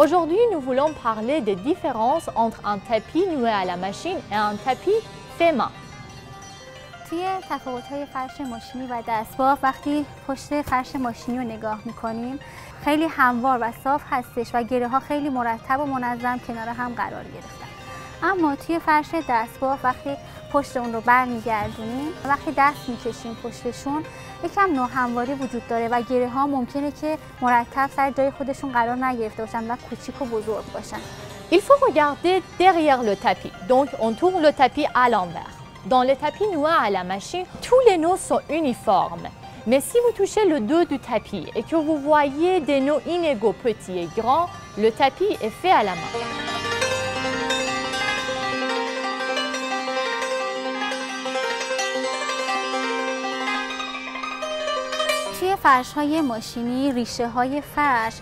Aujourd'hui, nous voulons parler des différences entre un tapis noué à la machine et un tapis fait main. توی تفاوت‌های فرش ماشینی و دستباف وقتی پشت فرش ماشینی رو نگاه می‌کنیم خیلی هموار و صاف هستش و گره‌ها خیلی مرتب و منظم کنار هم قرار گرفتن. اما توی فرش دستباف وقتی پشت اون رو برمیگردونیم وقتی دست می‌کشیم پشتشون یکم ناهمواری وجود داره و گره‌ها ممکنه که مرتب سر جای خودشون قرار نگرفته باشن و کوچیک و بزرگ باشن. Il faut regarder derrière le tapis. Donc on tourne le tapis à l'envers. Dans le tapis noué à la machine, tous les nœuds sont uniformes. Mais si vous touchez le dos du tapis et que vous voyez des nœuds inégaux, petits et grands, le tapis est fait à la main. توی فرش‌های ماشینی ریشه‌های فرش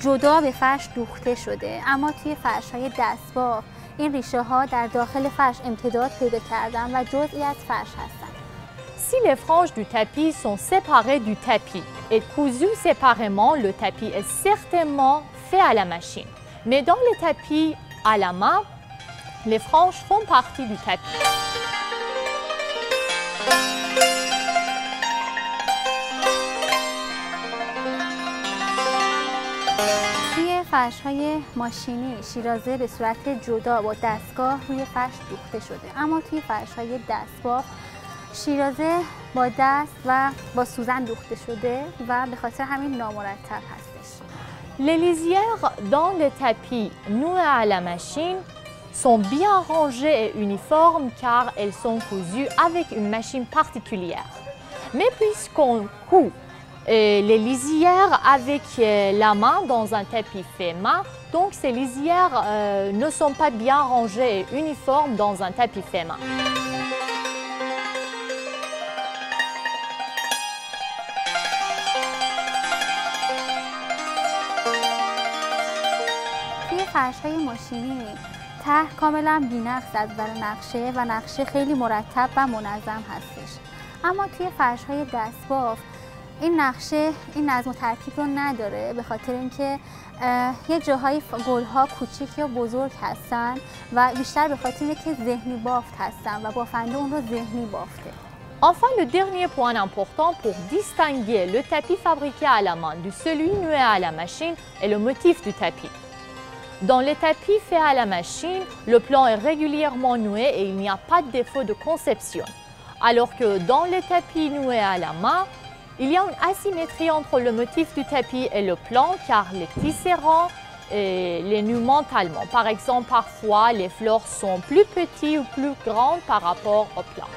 جدا به فرش دوخته شده اما توی فرش‌های دستباف این ریشه‌ها در داخل فرش امتداد پیدا کردن و جزئی از فرش هستند. Si les franges du tapis sont séparées du tapis et cousues séparément, le tapis est certainement fait à la machine. Mais dans les tapis à la main, les franges font partie du tapis. فرش‌های ماشینی شیرازه به صورت جدا با دستگاه روی فرش دوخته شده اما توی فرش‌های دستباف شیرازه با دست و با سوزن دوخته شده و به خاطر همین نامرتب هستش. Les lisières dans les tapis noués à la machine sont bien rangées et uniformes car elles sont cousues avec une machine particulière. Mais puisqu'on coud les lisières avec la main dans un tapis fait main, donc ces lisières ne sont pas bien rangées et uniformes dans un tapis fait main. ته کاملا بی‌نقص از نظر نقشه و نقشه خیلی مرتب و منظم هستش. اما توی فرش‌های دستباف این نقشه این نظم و ترتیب رو نداره به خاطر اینکه یه جاهای گل‌ها کوچیک یا بزرگ هستن و بیشتر به خاطر اینکه ذهنی بافت هستن و بافنده اون رو ذهنی بافته. Enfin, le dernier point important pour distinguer le tapis fabriqué à la main du celui noué à la machine est le motif du tapis. Dans les tapis faits à la machine, le plan est régulièrement noué et il n'y a pas de défaut de conception. Alors que dans les tapis noués à la main, il y a une asymétrie entre le motif du tapis et le plan car les tissés ronds et les nœuds montent mentalement. Par exemple, parfois les fleurs sont plus petites ou plus grandes par rapport au plan.